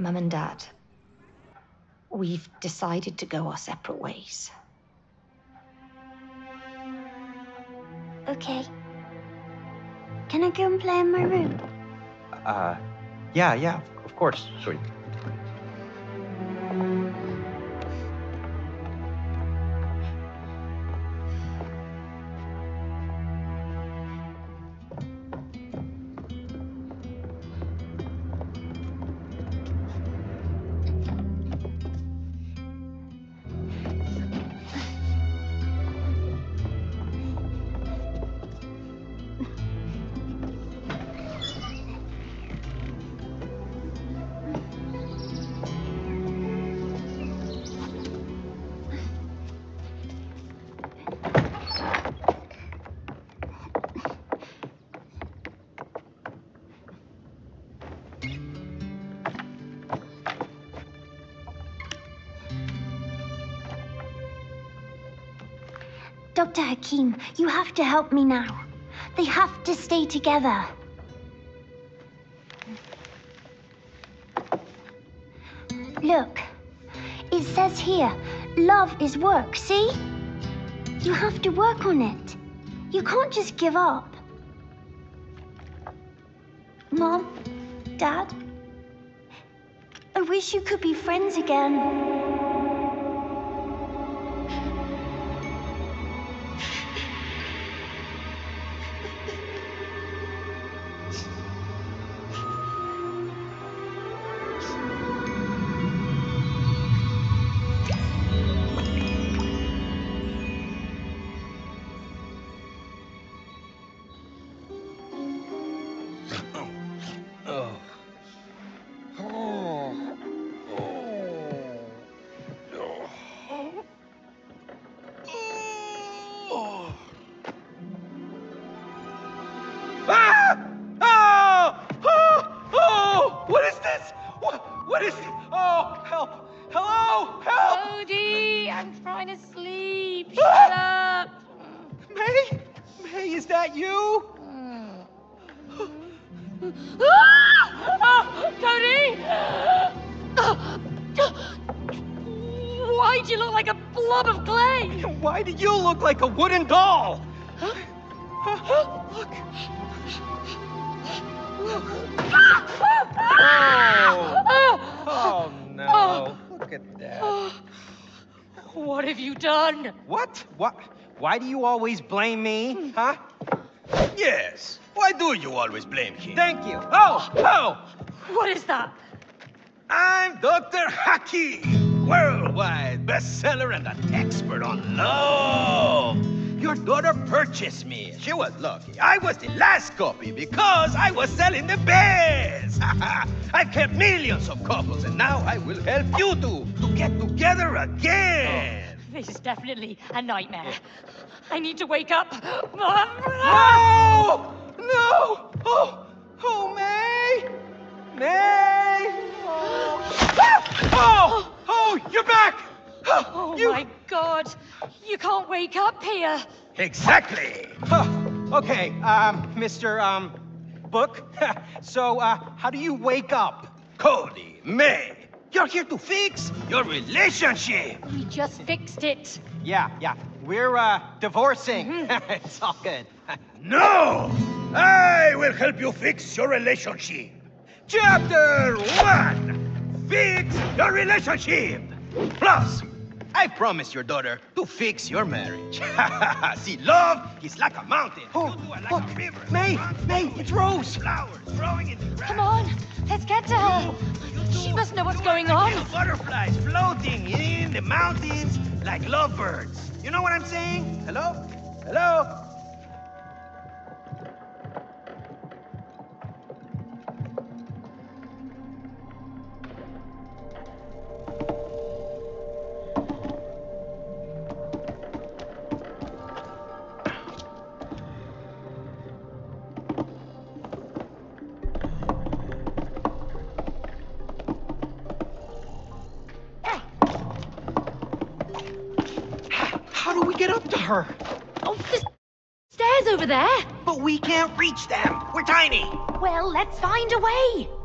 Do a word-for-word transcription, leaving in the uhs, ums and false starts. Mum and Dad, we've decided to go our separate ways. Okay. Can I go and play in my room? Uh, yeah, yeah, of course, sweet. Doctor Hakim, you have to help me now. They have to stay together. Look, it says here, love is work, see? You have to work on it. You can't just give up. Mom, Dad, I wish you could be friends again. Like a wooden doll. Huh? Huh? Look. Oh. Oh no. Look at that. What have you done? What? What? Why do you always blame me? Huh? Yes. Why do you always blame him? Thank you. Oh, oh. What is that? I'm Doctor Hakim. Worldwide bestseller and an expert on love. Your daughter purchased me. She was lucky. I was the last copy because I was selling the best. I've kept millions of couples, and now I will help you two to get together again. Oh, this is definitely a nightmare. I need to wake up. No! No! Oh, oh, May! May! Oh! Oh! Oh, you're back! Oh, oh you... my God. You can't wake up here. Exactly. Oh, okay, um, Mister Um, Book. So, uh, how do you wake up? Cody, May, you're here to fix your relationship. We just fixed it. Yeah, yeah. We're, uh, divorcing. Mm-hmm. It's all good. No! I will help you fix your relationship. Chapter one. Fix your relationship! Plus, I promise your daughter to fix your marriage. See, love is like a mountain. Oh, you do it like look. A river. May, mountain. May, it's Rose. Flowers growing in the grass. Come on, let's get to her. You, you she must know what's going like on. Butterflies floating in the mountains like lovebirds. You know what I'm saying? Hello? Hello? Her. Oh, the stairs over there. But we can't reach them. We're tiny. Well, let's find a way.